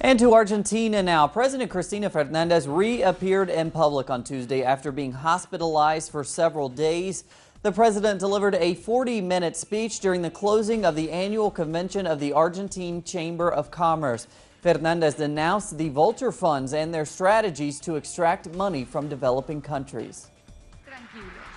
And to Argentina now. President Cristina Fernández reappeared in public on Tuesday after being hospitalized for several days. The president delivered a 40-minute speech during the closing of the annual convention of the Argentine Chamber of Commerce. Fernández denounced the vulture funds and their strategies to extract money from developing countries. Tranquilo.